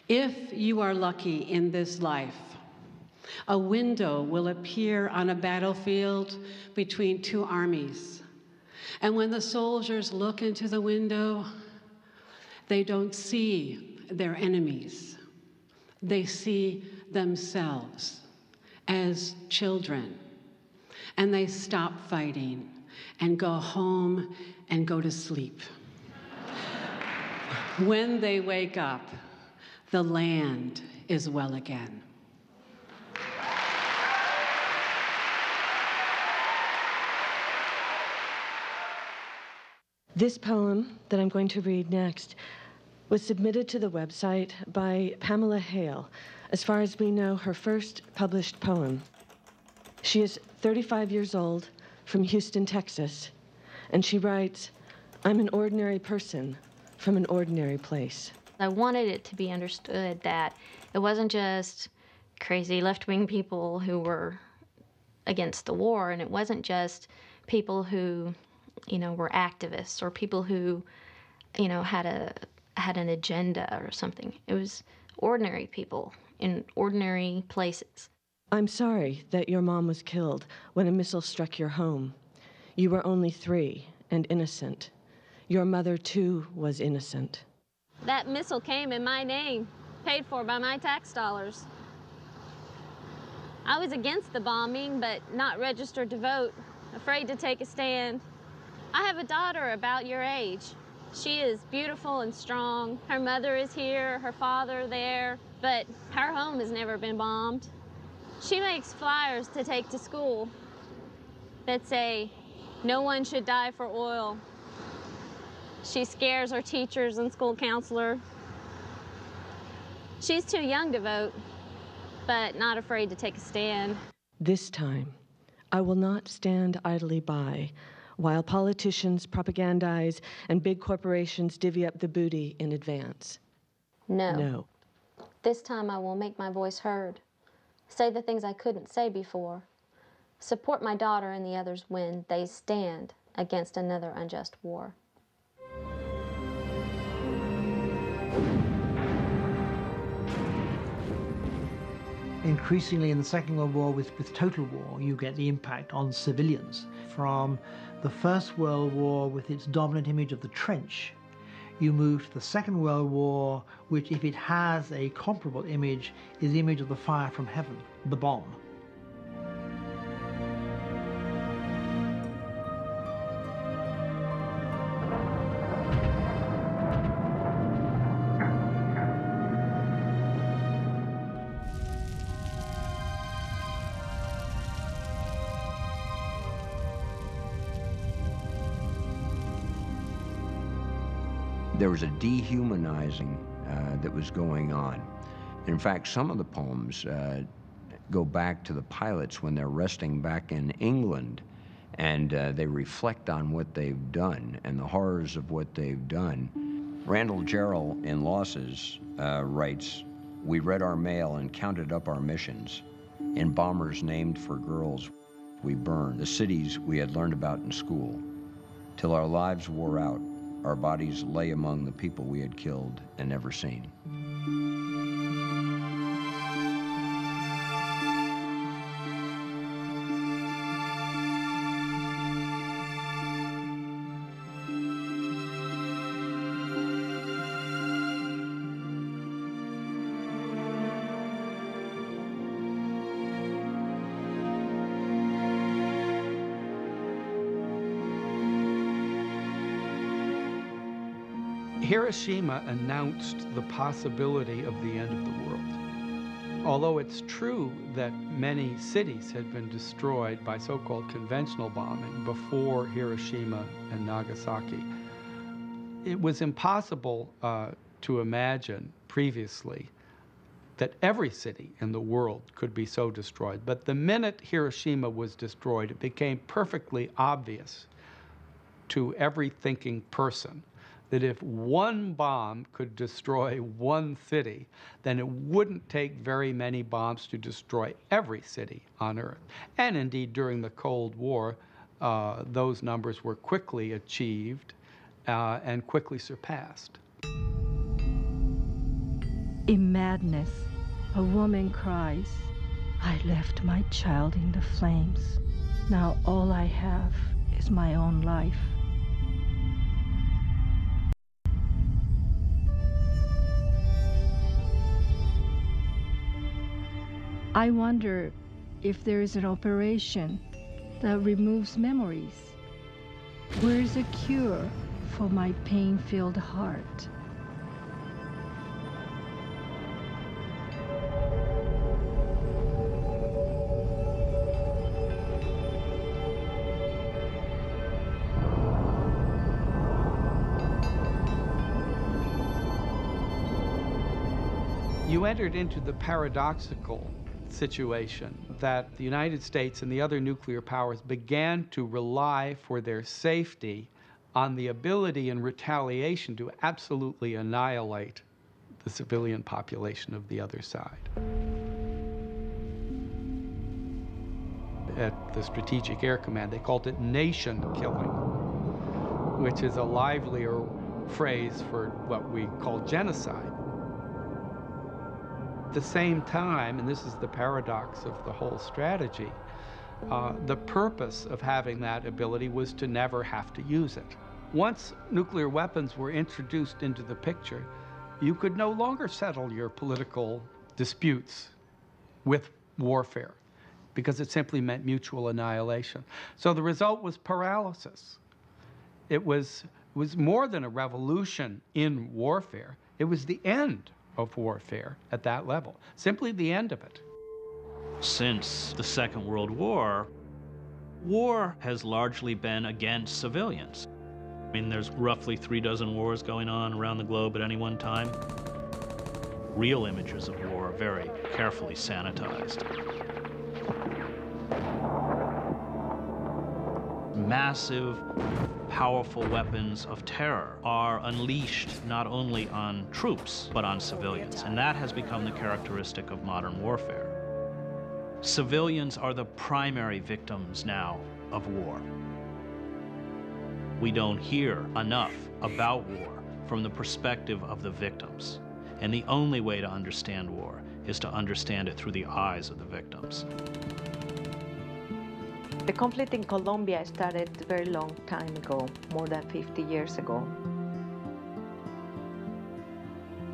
"If you are lucky in this life, a window will appear on a battlefield between 2 armies. And when the soldiers look into the window, they don't see their enemies. They see themselves as children. And they stop fighting and go home and go to sleep. When they wake up, the land is well again." This poem that I'm going to read next was submitted to the website by Pamela Hale, as far as we know, her first published poem. She is 35 years old, from Houston, Texas, and she writes, "I'm an ordinary person from an ordinary place." I wanted it to be understood that it wasn't just crazy left-wing people who were against the war, and it wasn't just people who, you know, were activists or people who, you know, had an agenda or something. It was ordinary people in ordinary places. I'm sorry that your mom was killed when a missile struck your home. You were only 3 and innocent. Your mother, too, was innocent. That missile came in my name, paid for by my tax dollars. I was against the bombing, but not registered to vote, afraid to take a stand. I have a daughter about your age. She is beautiful and strong. Her mother is here, her father there, but her home has never been bombed. She makes flyers to take to school that say, "No one should die for oil." She scares her teachers and school counselor. She's too young to vote, but not afraid to take a stand. This time, I will not stand idly by while politicians propagandize and big corporations divvy up the booty in advance. No. No. This time I will make my voice heard, say the things I couldn't say before, support my daughter and the others when they stand against another unjust war. Increasingly in the Second World War, with total war, you get the impact on civilians. From the First World War with its dominant image of the trench, you move to the Second World War, which, if it has a comparable image, is the image of the fire from heaven, the bomb. There was a dehumanizing that was going on. In fact, some of the poems go back to the pilots when they're resting back in England, and they reflect on what they've done and the horrors of what they've done. Randall Jarrell in Losses writes, "We read our mail and counted up our missions. In bombers named for girls, we burned the cities we had learned about in school, till our lives wore out. Our bodies lay among the people we had killed and never seen." Hiroshima announced the possibility of the end of the world. Although it's true that many cities had been destroyed by so-called conventional bombing before Hiroshima and Nagasaki, it was impossible to imagine previously that every city in the world could be so destroyed. But the minute Hiroshima was destroyed, it became perfectly obvious to every thinking person that if one bomb could destroy one city, then it wouldn't take very many bombs to destroy every city on Earth. And indeed, during the Cold War, those numbers were quickly achieved and quickly surpassed. In madness, a woman cries, "I left my child in the flames. Now all I have is my own life." I wonder if there is an operation that removes memories. Where is a cure for my pain-filled heart? You entered into the paradoxical situation that the United States and the other nuclear powers began to rely for their safety on the ability in retaliation to absolutely annihilate the civilian population of the other side. At the Strategic Air Command, they called it nation killing, which is a livelier phrase for what we call genocide. At the same time, and this is the paradox of the whole strategy, the purpose of having that ability was to never have to use it. Once nuclear weapons were introduced into the picture, you could no longer settle your political disputes with warfare, because it simply meant mutual annihilation. So the result was paralysis. It was more than a revolution in warfare. It was the end of warfare at that level, simply the end of it. Since the Second World War, war has largely been against civilians. I mean, there's roughly 36 wars going on around the globe at any one time. Real images of war are very carefully sanitized. Massive, powerful weapons of terror are unleashed not only on troops, but on civilians, and that has become the characteristic of modern warfare. Civilians are the primary victims now of war. We don't hear enough about war from the perspective of the victims. And the only way to understand war is to understand it through the eyes of the victims. The conflict in Colombia started a very long time ago, more than 50 years ago.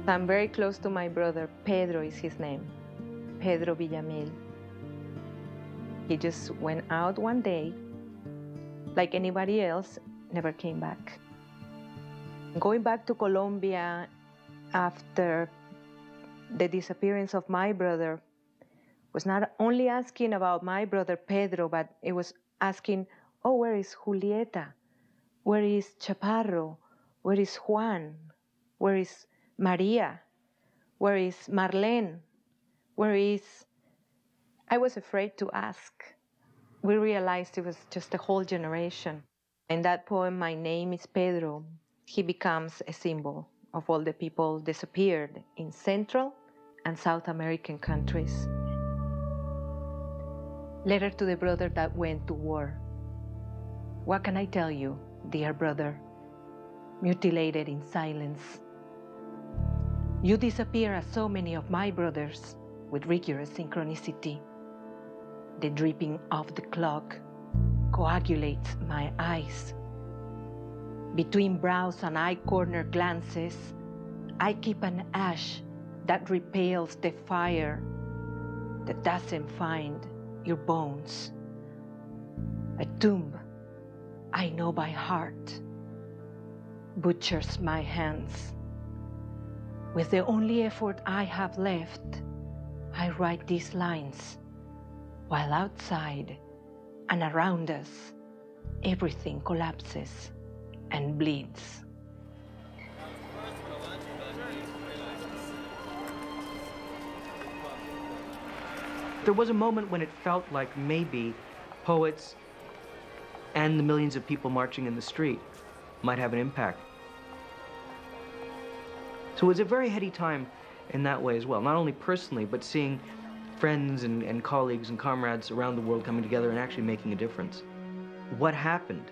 I'm very close to my brother. Pedro is his name, Pedro Villamil. He just went out one day, like anybody else, never came back. Going back to Colombia after the disappearance of my brother, was not only asking about my brother Pedro, but it was asking, oh, where is Julieta? Where is Chaparro? Where is Juan? Where is Maria? Where is Marlene? Where is... I was afraid to ask. We realized it was just a whole generation. In that poem, my name is Pedro. He becomes a symbol of all the people disappeared in Central and South American countries. Letter to the brother that went to war. What can I tell you, dear brother? Mutilated in silence. You disappear as so many of my brothers with rigorous synchronicity. The dripping of the clock coagulates my eyes. Between brows and eye-corner glances, I keep an ash that repels the fire that doesn't find your bones. A tomb I know by heart butchers my hands. With the only effort I have left, I write these lines, while outside and around us, everything collapses and bleeds. There was a moment when it felt like maybe poets and the millions of people marching in the street might have an impact. So it was a very heady time in that way as well, not only personally, but seeing friends and colleagues and comrades around the world coming together and actually making a difference. What happened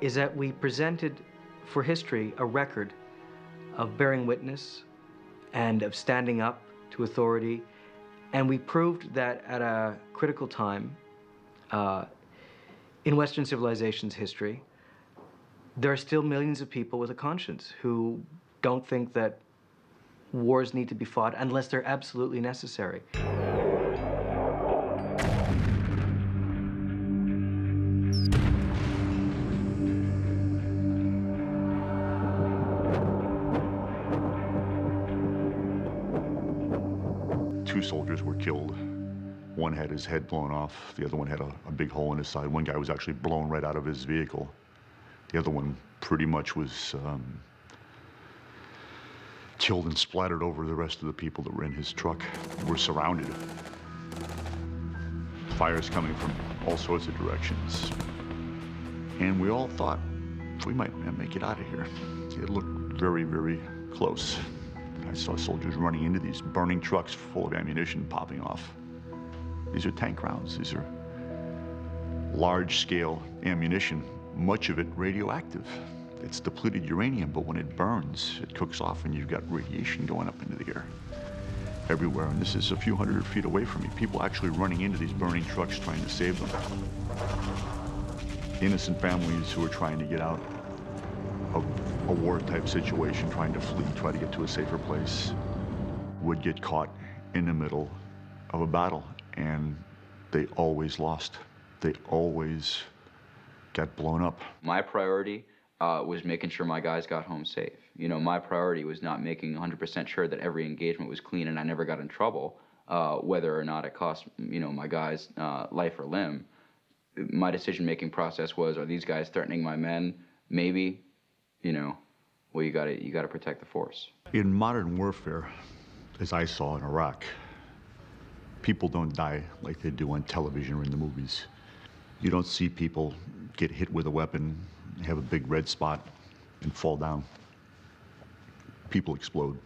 is that we presented for history a record of bearing witness and of standing up to authority. And we proved that at a critical time in Western civilization's history, there are still millions of people with a conscience who don't think that wars need to be fought unless they're absolutely necessary. Killed. One had his head blown off. The other one had a big hole in his side. One guy was actually blown right out of his vehicle. The other one pretty much was killed and splattered over the rest of the people that were in his truck. They were surrounded. Fires coming from all sorts of directions. And we all thought we might make it out of here. It looked very, very close. I saw soldiers running into these burning trucks full of ammunition popping off. These are tank rounds. These are large-scale ammunition, much of it radioactive. It's depleted uranium, but when it burns, it cooks off and you've got radiation going up into the air everywhere. And this is a few hundred feet away from me. People actually running into these burning trucks trying to save them. Innocent families who are trying to get out of a war-type situation, trying to flee, try to get to a safer place, would get caught in the middle of a battle, and they always lost. They always got blown up. My priority was making sure my guys got home safe. You know, my priority was not making 100% sure that every engagement was clean and I never got in trouble, whether or not it cost, you know, my guys life or limb. My decision-making process was, are these guys threatening my men? Maybe. You know, well, you gotta protect the force. In modern warfare, as I saw in Iraq, people don't die like they do on television or in the movies. You don't see people get hit with a weapon, have a big red spot, and fall down. People explode.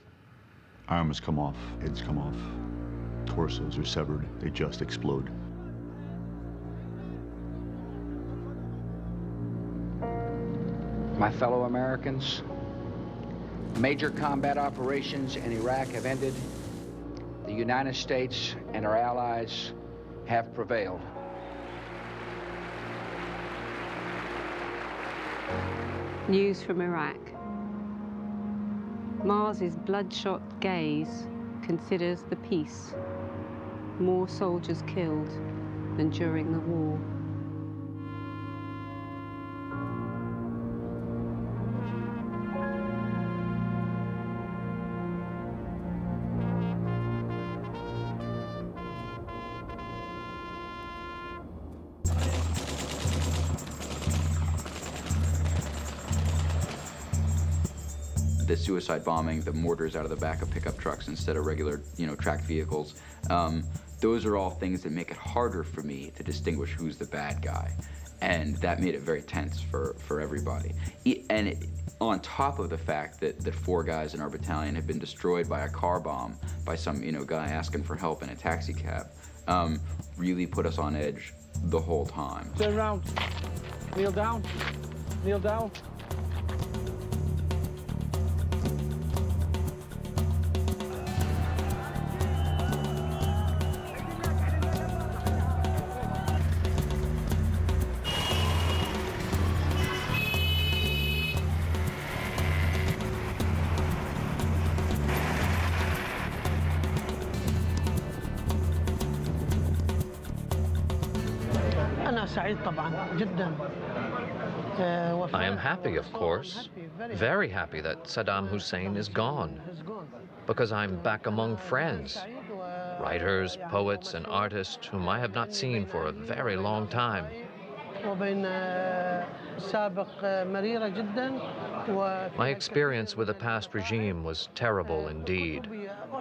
Arms come off, heads come off. torsos are severed, they just explode. My fellow Americans, major combat operations in Iraq have ended. The United States and our allies have prevailed. News from Iraq. Mars's bloodshot gaze considers the peace. More soldiers killed than during the war. The suicide bombing, the mortars out of the back of pickup trucks instead of regular, tracked vehicles, those are all things that make it harder for me to distinguish who's the bad guy. And that made it very tense for everybody. On top of the fact that four guys in our battalion had been destroyed by a car bomb by some, guy asking for help in a taxi cab, really put us on edge the whole time. Turn around. Kneel down. Kneel down. I am happy, of course, very happy that Saddam Hussein is gone, because I'm back among friends, writers, poets, and artists whom I have not seen for a very long time. My experience with the past regime was terrible indeed.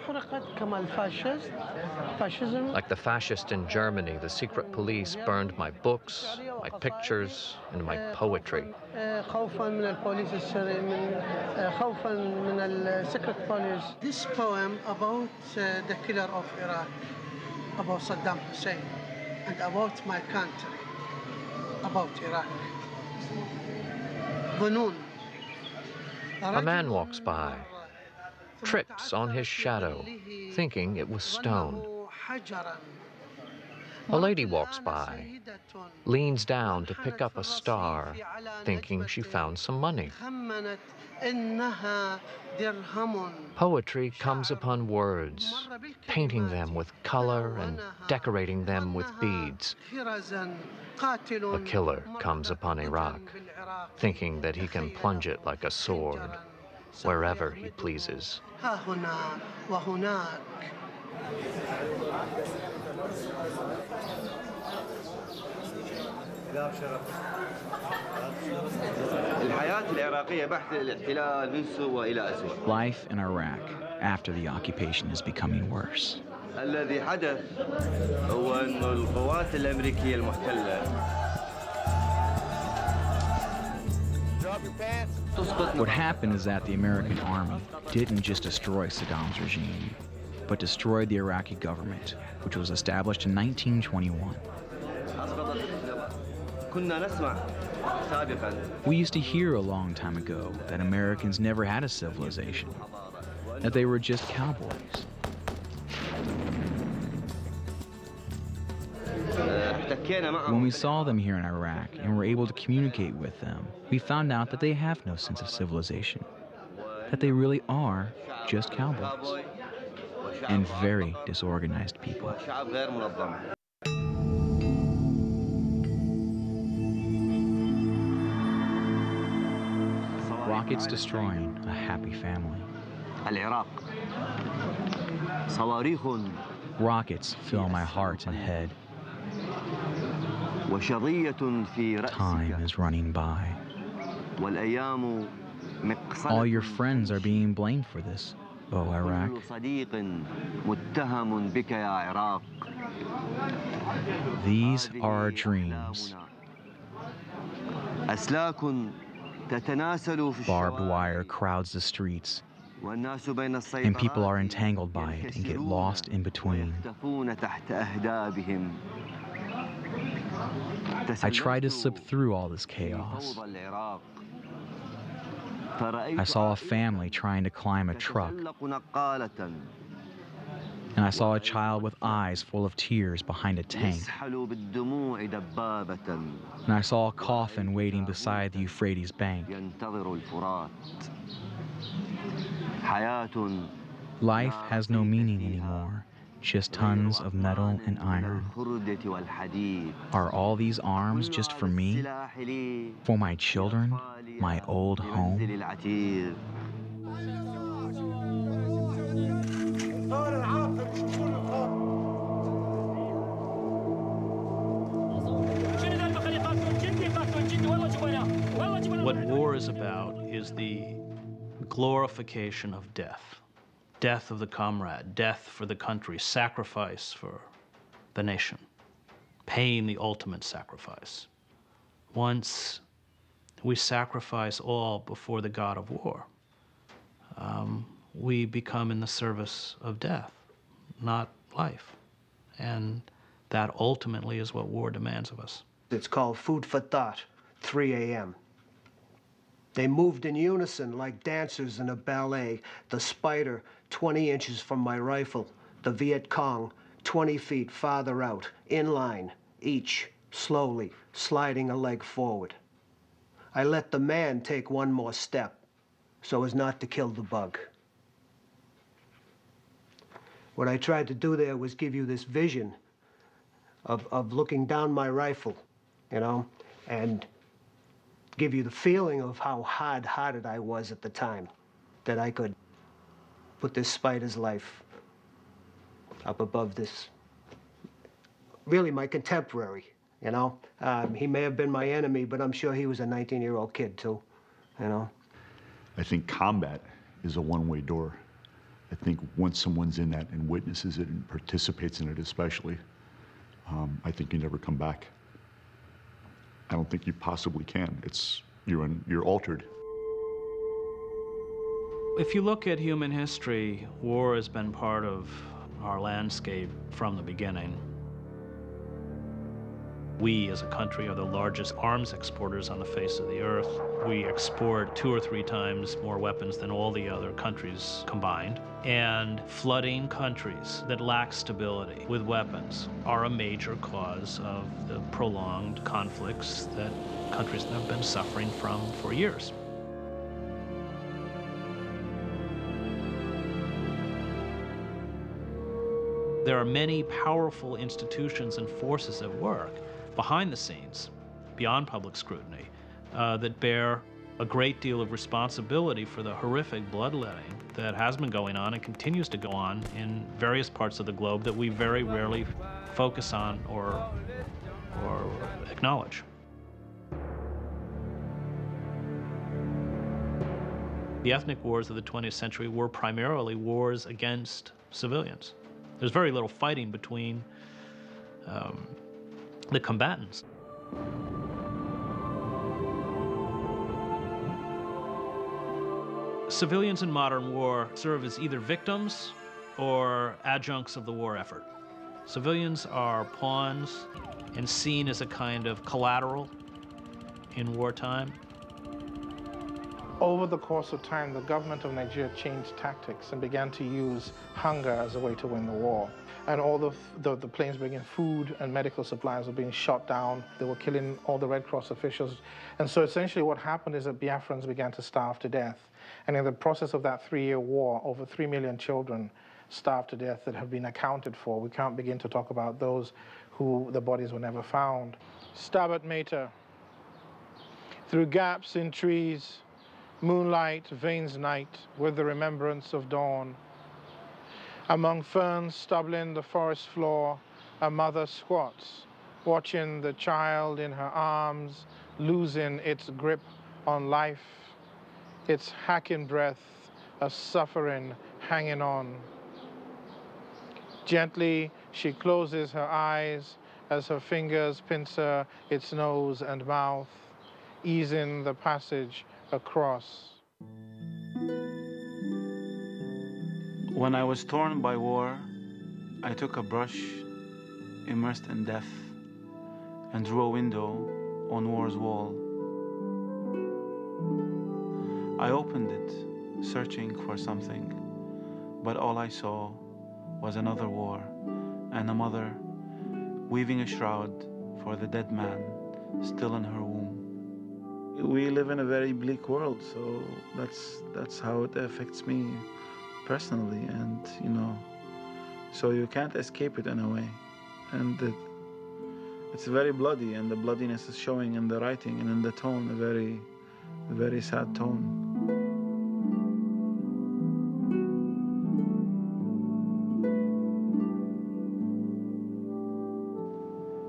Like the fascist in Germany, the secret police burned my books, my pictures, and my poetry. This poem about the killer of Iraq, about Saddam Hussein, and about my country. About Iraq. A man walks by, trips on his shadow, thinking it was stone. A lady walks by, leans down to pick up a star, thinking she found some money. Poetry comes upon words, painting them with color and decorating them with beads. A killer comes upon Iraq, thinking that he can plunge it like a sword, wherever he pleases. Life in Iraq after the occupation is becoming worse. What happened is that the American army didn't just destroy Saddam's regime, but destroyed the Iraqi government, which was established in 1921. We used to hear a long time ago that Americans never had a civilization, that they were just cowboys. When we saw them here in Iraq and were able to communicate with them, we found out that they have no sense of civilization, that they really are just cowboys and very disorganized people. Rockets destroying a happy family. Rockets fill my heart and head. Time is running by. All your friends are being blamed for this, oh Iraq. These are our dreams. Barbed wire crowds the streets, and people are entangled by it and get lost in between. I try to slip through all this chaos. I saw a family trying to climb a truck, and I saw a child with eyes full of tears behind a tank, and I saw a coffin waiting beside the Euphrates bank. Life has no meaning anymore, just tons of metal and iron. Are all these arms just for me? For my children? My old home? What war is about is the glorification of death. Death of the comrade, death for the country, sacrifice for the nation, paying the ultimate sacrifice. Once we sacrifice all before the God of war, we become in the service of death, not life. And that ultimately is what war demands of us. It's called food for thought, 3 a.m. They moved in unison like dancers in a ballet. The spider, 20 inches from my rifle. The Viet Cong, 20 feet farther out, in line, each slowly sliding a leg forward. I let the man take one more step so as not to kill the bug. What I tried to do there was give you this vision of looking down my rifle, you know, and give you the feeling of how hard-hearted I was at the time, that I could put this spider's life up above this, really my contemporary, you know. He may have been my enemy, but I'm sure he was a 19-year-old kid too, you know. I think combat is a one-way door. I think once someone's in that and witnesses it and participates in it especially, I think you never come back. I don't think you possibly can. It's, you're altered. If you look at human history, war has been part of our landscape from the beginning. We as a country are the largest arms exporters on the face of the earth. We export 2 or 3 times more weapons than all the other countries combined. And flooding countries that lack stability with weapons are a major cause of the prolonged conflicts that countries have been suffering from for years. There are many powerful institutions and forces at work behind the scenes, beyond public scrutiny, that bear a great deal of responsibility for the horrific bloodletting that has been going on and continues to go on in various parts of the globe that we very rarely focus on or acknowledge. The ethnic wars of the 20th century were primarily wars against civilians. There's very little fighting between the combatants. Civilians in modern war serve as either victims or adjuncts of the war effort. Civilians are pawns and seen as a kind of collateral in wartime. Over the course of time, the government of Nigeria changed tactics and began to use hunger as a way to win the war. And all the planes bringing food and medical supplies were being shot down. They were killing all the Red Cross officials. And so essentially what happened is that Biafrans began to starve to death. And in the process of that 3-year war, over 3 million children starved to death that have been accounted for. We can't begin to talk about those who the bodies were never found. Stabat mater, through gaps in trees, moonlight veins night with the remembrance of dawn. Among ferns stubbling the forest floor, a mother squats, watching the child in her arms, losing its grip on life, its hacking breath of suffering hanging on. Gently, she closes her eyes as her fingers pincer its nose and mouth, easing the passage across. When I was torn by war, I took a brush, immersed in death, and drew a window on war's wall. I opened it, searching for something, but all I saw was another war and a mother weaving a shroud for the dead man still in her womb. We live in a very bleak world, so that's how it affects me personally, and you know, so you can't escape it in a way, and it's very bloody, and the bloodiness is showing in the writing and in the tone, a very, very sad tone.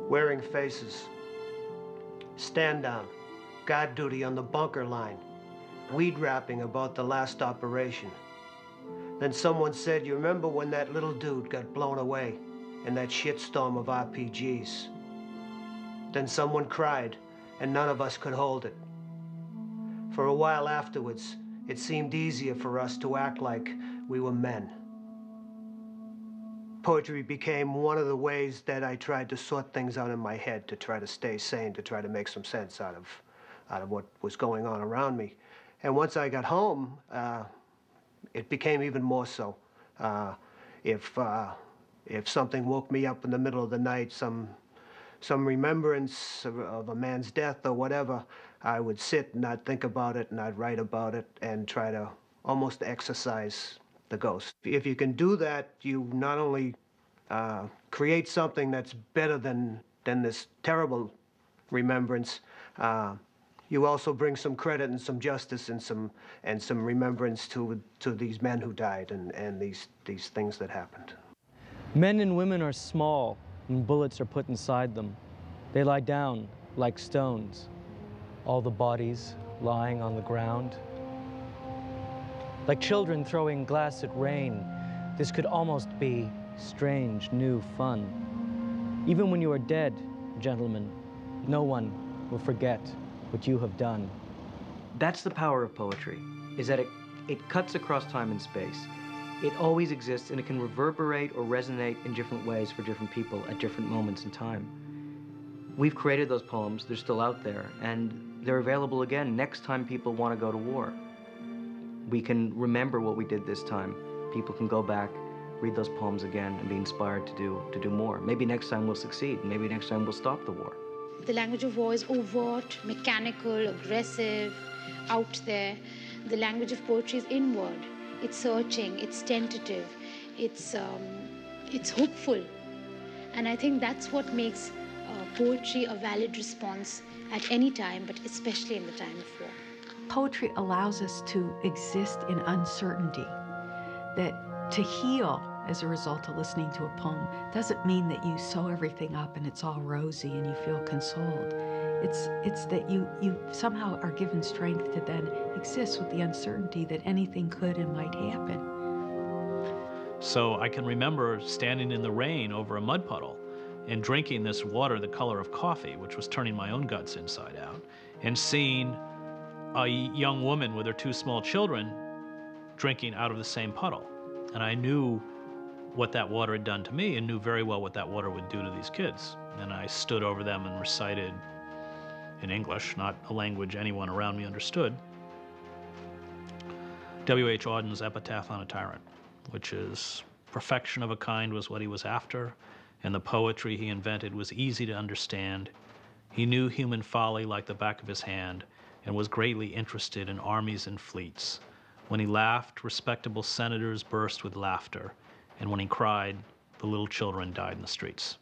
Wearing faces, stand down, guard duty on the bunker line, weed wrapping about the last operation. Then someone said, you remember when that little dude got blown away in that shitstorm of RPGs? Then someone cried, and none of us could hold it. For a while afterwards, it seemed easier for us to act like we were men. Poetry became one of the ways that I tried to sort things out in my head, to try to stay sane, to try to make some sense out of what was going on around me. And once I got home, it became even more so. If something woke me up in the middle of the night, some remembrance of a man's death or whatever, I would sit and I'd think about it and I'd write about it and try to almost exorcise the ghost. If you can do that, you not only create something that's better than this terrible remembrance, you also bring some credit and some justice and some remembrance to these men who died and these things that happened. Men and women are small when bullets are put inside them. They lie down like stones, all the bodies lying on the ground. Like children throwing glass at rain, this could almost be strange, new fun. Even when you are dead, gentlemen, no one will forget what you have done. That's the power of poetry, is that it cuts across time and space. It always exists, and it can reverberate or resonate in different ways for different people at different moments in time. We've created those poems, they're still out there, and they're available again next time people want to go to war. We can remember what we did this time. People can go back, read those poems again, and be inspired to do more. Maybe next time we'll succeed. Maybe next time we'll stop the war. The language of war is overt, mechanical, aggressive, out there. The language of poetry is inward. It's searching, it's tentative, it's hopeful. And I think that's what makes poetry a valid response at any time, but especially in the time of war. Poetry allows us to exist in uncertainty, that to heal as a result of listening to a poem doesn't mean that you sew everything up and it's all rosy and you feel consoled. It's that you somehow are given strength to then exist with the uncertainty that anything could and might happen. So I can remember standing in the rain over a mud puddle and drinking this water the color of coffee, which was turning my own guts inside out, and seeing a young woman with her two small children drinking out of the same puddle. And I knew what that water had done to me and knew very well what that water would do to these kids. And I stood over them and recited in English, not a language anyone around me understood, W.H. Auden's Epitaph on a Tyrant, which is perfection of a kind was what he was after, and the poetry he invented was easy to understand. He knew human folly like the back of his hand and was greatly interested in armies and fleets. When he laughed, respectable senators burst with laughter, and when he cried, the little children died in the streets.